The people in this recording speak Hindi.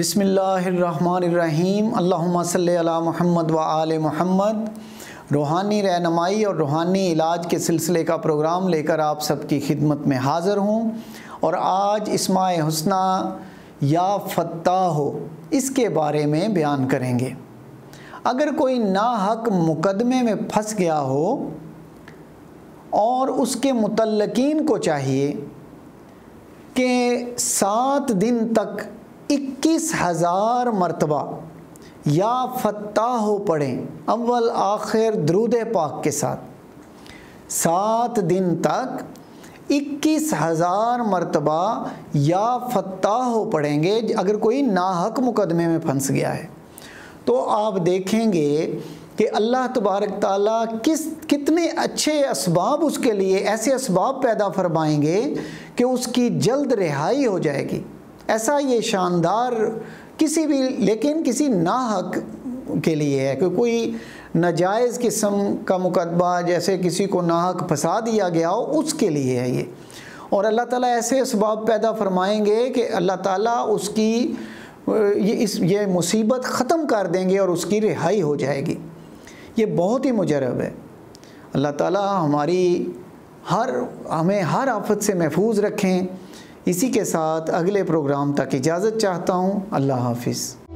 बिस्मिल्लाहिर्रहमानिर्रहीम। अल्लाहुम्मा सल्ली अला मुहम्मद व आले मुहम्मद। रूहानी रहनुमाई और रूहानी इलाज के सिलसिले का प्रोग्राम लेकर आप सबकी खिदमत में हाज़िर हूँ। और आज इस्माए हुस्ना या फत्ताहो इसके बारे में बयान करेंगे। अगर कोई नाहक मुकदमे में फंस गया हो और उसके मुतल्लकीन को चाहिए कि 7 दिन तक 21,000 मरतबा या फत्ताहो पढ़ें, अव्वल आखिर दरूद पाक के साथ 7 दिन तक 21,000 मरतबा या फत्ताहो पढ़ेंगे अगर कोई नाहक मुकदमे में फंस गया है। तो आप देखेंगे कि अल्लाह तबारक ताला कितने अच्छे असबाब उसके लिए ऐसे असबाब पैदा फरमाएंगे कि उसकी जल्द रिहाई हो जाएगी। ऐसा ये शानदार लेकिन किसी नाहक के लिए है कि कोई नाजायज़ किस्म का मुकदमा, जैसे किसी को नाहक फंसा दिया गया हो, उसके लिए है ये। और अल्लाह ताला ऐसे असबाब पैदा फरमाएंगे कि अल्लाह ताला उसकी ये मुसीबत ख़त्म कर देंगे और उसकी रिहाई हो जाएगी। ये बहुत ही मुजरब है। अल्लाह ताला हमें हर आफत से महफूज रखें। इसी के साथ अगले प्रोग्राम तक इजाज़त चाहता हूँ। अल्लाह हाफिज़।